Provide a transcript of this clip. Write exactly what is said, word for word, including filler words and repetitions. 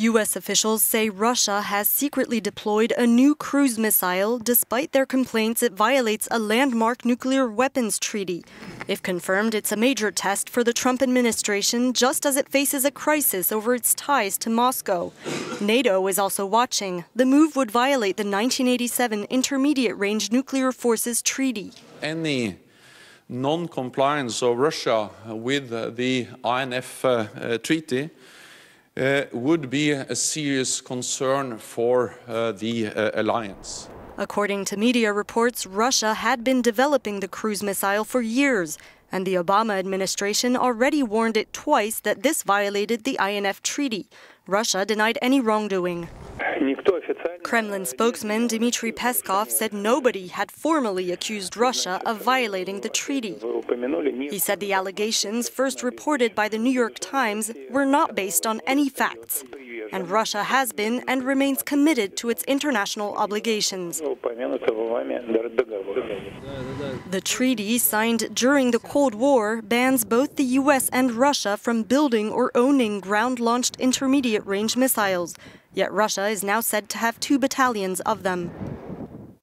U S officials say Russia has secretly deployed a new cruise missile despite their complaints it violates a landmark nuclear weapons treaty. If confirmed, it's a major test for the Trump administration, just as it faces a crisis over its ties to Moscow. NATO is also watching. The move would violate the nineteen eighty-seven Intermediate Range Nuclear Forces Treaty. Any non-compliance of Russia with the I N F uh, uh, treaty uh, would be a serious concern for uh, the uh, alliance. According to media reports, Russia had been developing the cruise missile for years, and the Obama administration already warned it twice that this violated the I N F treaty. Russia denied any wrongdoing. Kremlin spokesman Dmitry Peskov said nobody had formally accused Russia of violating the treaty. He said the allegations, first reported by the New York Times, were not based on any facts, and Russia has been and remains committed to its international obligations. The treaty, signed during the Cold War, bans both the U S and Russia from building or owning ground-launched intermediate-range missiles. Yet Russia is now said to have two battalions of them.